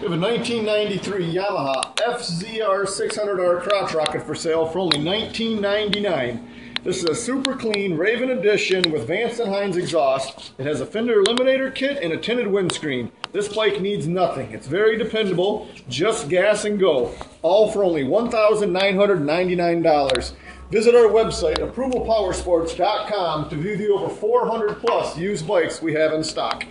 We have a 1993 Yamaha FZR 600R crotch rocket for sale for only $19.99. This is a super clean Raven edition with Vance and Hines exhaust. It has a fender eliminator kit and a tinted windscreen. This bike needs nothing. It's very dependable. Just gas and go. All for only $1,999. Visit our website, ApprovalPowerSports.com, to view the over 400+ used bikes we have in stock.